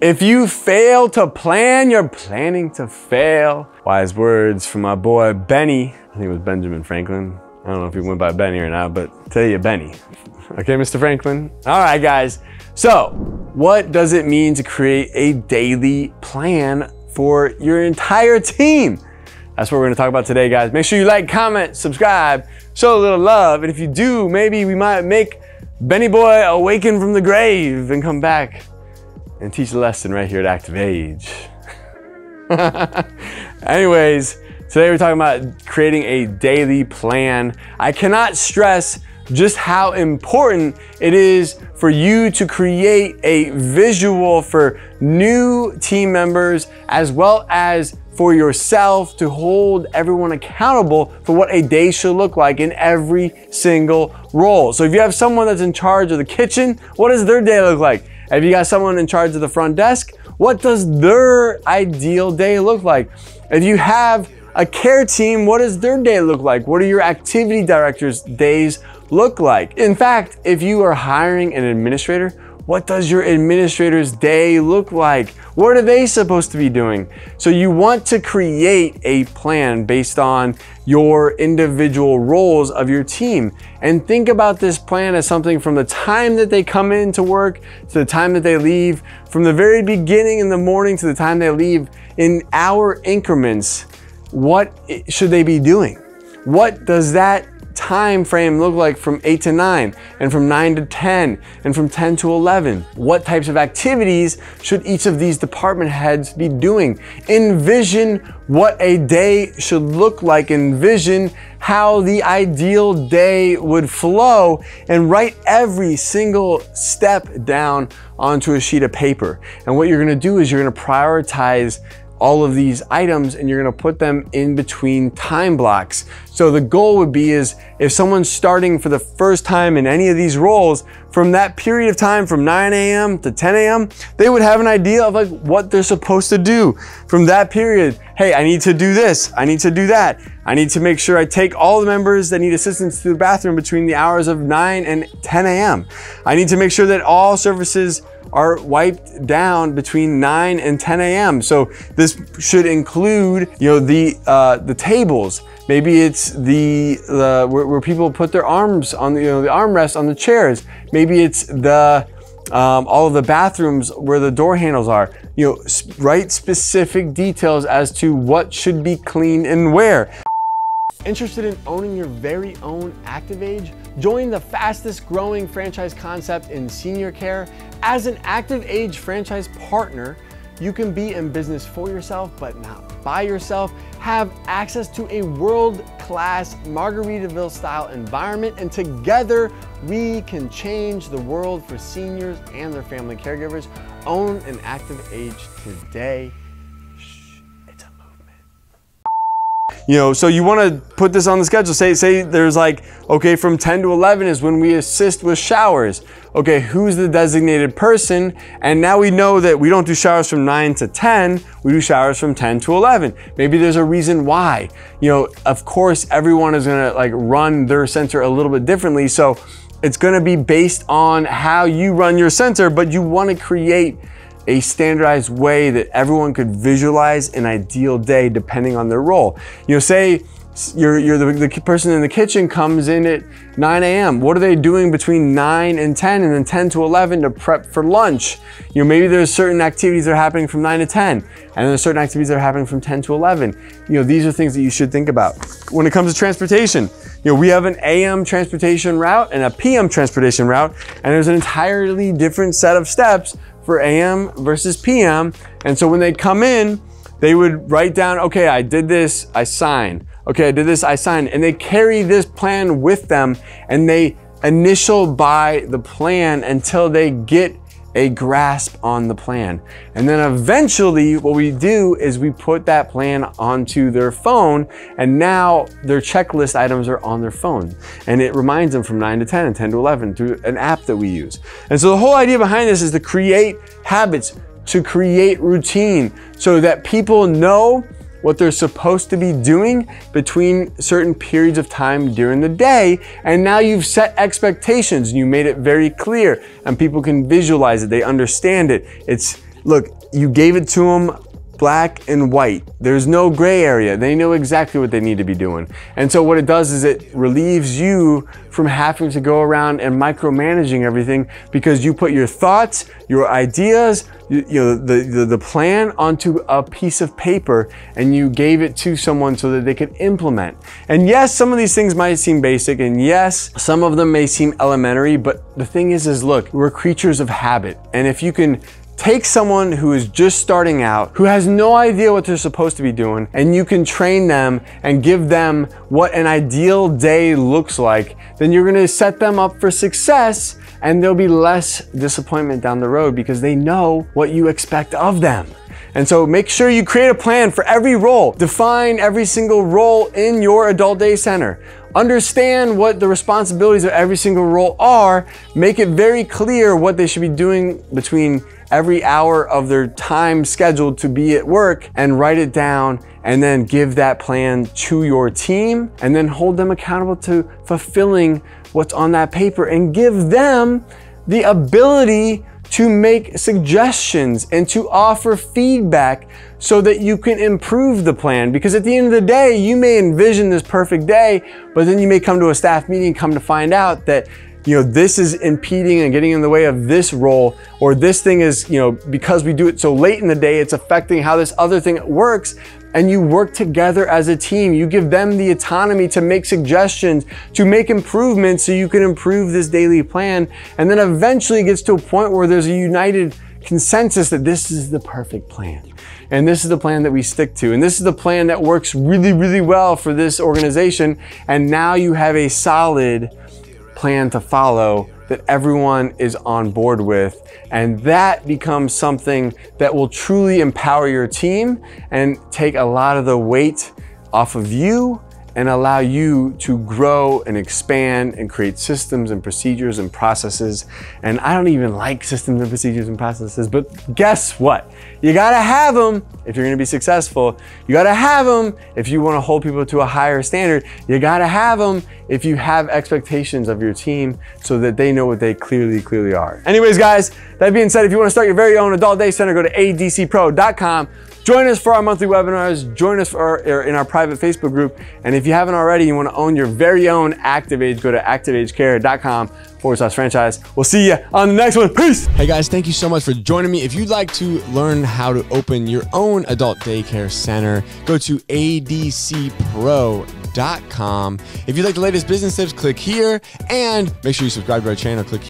If you fail to plan, you're planning to fail. Wise words from my boy Benny. I think it was Benjamin Franklin. I don't know if he went by Benny or not, but I'll tell you Benny. Okay, Mr. Franklin? All right, guys. So what does it mean to create a daily plan for your entire team? That's what we're gonna talk about today, guys. Make sure you like, comment, subscribe, show a little love. And if you do, maybe we might make Benny Boy awaken from the grave and come back and teach a lesson right here at ActivAge. Anyways, today we're talking about creating a daily plan. I cannot stress just how important it is for you to create a visual for new team members, as well as for yourself, to hold everyone accountable for what a day should look like in every single role. So if you have someone that's in charge of the kitchen, what does their day look like? If you got someone in charge of the front desk, what does their ideal day look like? If you have a care team, what does their day look like? What are your activity directors' days look like? In fact, if you are hiring an administrator, what does your administrator's day look like? What are they supposed to be doing? So you want to create a plan based on your individual roles of your team. And think about this plan as something from the time that they come into work to the time that they leave, from the very beginning in the morning to the time they leave, in hour increments. What should they be doing? What does that time frame look like from 8 to 9, and from 9 to 10, and from 10 to 11? What types of activities should each of these department heads be doing? Envision what a day should look like. Envision how the ideal day would flow, and write every single step down onto a sheet of paper. And what you're going to do is you're going to prioritize all of these items, and you're gonna put them in between time blocks. So the goal would be is if someone's starting for the first time in any of these roles, from that period of time from 9 a.m. to 10 a.m., they would have an idea of like what they're supposed to do from that period. Hey, I need to do this, I need to do that. I need to make sure I take all the members that need assistance to the bathroom between the hours of 9 and 10 a.m. I need to make sure that all services are wiped down between 9 and 10 a.m. So this should include, you know, the tables. Maybe it's where people put their arms on the, you know, the armrests on the chairs. Maybe it's the all of the bathrooms where the door handles are. You know, write specific details as to what should be cleaned and where. Interested in owning your very own ActivAge? Join the fastest growing franchise concept in senior care. As an ActivAge franchise partner, you can be in business for yourself, but not by yourself. Have access to a world-class Margaritaville-style environment, and together we can change the world for seniors and their family caregivers. Own an ActivAge today. You know, so you want to put this on the schedule. Say there's like, okay, from 10 to 11 is when we assist with showers. Okay, who's the designated person? And now we know that we don't do showers from 9 to 10, we do showers from 10 to 11. Maybe there's a reason why. You know, of course, everyone is going to like run their center a little bit differently. So it's going to be based on how you run your center, but you want to create a standardized way that everyone could visualize an ideal day depending on their role. You know, say you're the person in the kitchen comes in at 9 a.m. What are they doing between 9 and 10, and then 10 to 11 to prep for lunch? You know, maybe there's certain activities that are happening from 9 to 10, and there's certain activities that are happening from 10 to 11. You know, these are things that you should think about. When it comes to transportation, you know, we have an AM transportation route and a PM transportation route, and there's an entirely different set of steps for AM versus PM. And so when they come in, they would write down, okay, I did this, I sign. Okay, I did this, I sign. And they carry this plan with them, and they initial by the plan until they get a grasp on the plan. And then eventually what we do is we put that plan onto their phone, and now their checklist items are on their phone. And it reminds them from 9 to 10 and 10 to 11 through an app that we use. And so the whole idea behind this is to create habits, to create routine, so that people know what they're supposed to be doing between certain periods of time during the day. And now you've set expectations and you made it very clear, and people can visualize it, they understand it. It's Look, you gave it to them black and white. There's no gray area. They know exactly what they need to be doing. And so what it does is it relieves you from having to go around and micromanaging everything, because you put your thoughts, your ideas, the plan onto a piece of paper, and you gave it to someone so that they could implement. And yes, some of these things might seem basic, and yes, some of them may seem elementary, but the thing is look, we're creatures of habit. And if you can take someone who is just starting out, who has no idea what they're supposed to be doing, and you can train them and give them what an ideal day looks like, then you're gonna set them up for success, and there'll be less disappointment down the road because they know what you expect of them. And so make sure you create a plan for every role. Define every single role in your adult day center. Understand what the responsibilities of every single role are. Make it very clear what they should be doing between every hour of their time scheduled to be at work, and write it down, and then give that plan to your team, and then hold them accountable to fulfilling what's on that paper, and give them the ability to make suggestions and to offer feedback so that you can improve the plan. Because at the end of the day, you may envision this perfect day, but then you may come to a staff meeting, come to find out that this is impeding and getting in the way of this role, or this thing is, because we do it so late in the day, it's affecting how this other thing works. And you work together as a team. You give them the autonomy to make suggestions, to make improvements, so you can improve this daily plan. And then eventually it gets to a point where there's a united consensus that this is the perfect plan. And this is the plan that we stick to. And this is the plan that works really, really well for this organization. And now you have a solid plan to follow that everyone is on board with. And that becomes something that will truly empower your team and take a lot of the weight off of you and allow you to grow and expand and create systems and procedures and processes. And I don't even like systems and procedures and processes, but guess what? You gotta have them if you're gonna be successful. You gotta have them if you wanna hold people to a higher standard. You gotta have them if you have expectations of your team so that they know what they clearly are. Anyways, guys, that being said, if you wanna start your very own adult day center, go to adcpro.com. Join us for our monthly webinars, join us for in our private Facebook group, and if you haven't already, you want to own your very own ActivAge, go to activagecare.com/franchise. We'll see you on the next one. Peace. Hey guys, thank you so much for joining me. If you'd like to learn how to open your own adult daycare center, go to adcpro.com. If you like the latest business tips, click here, and make sure you subscribe to our channel. Click here.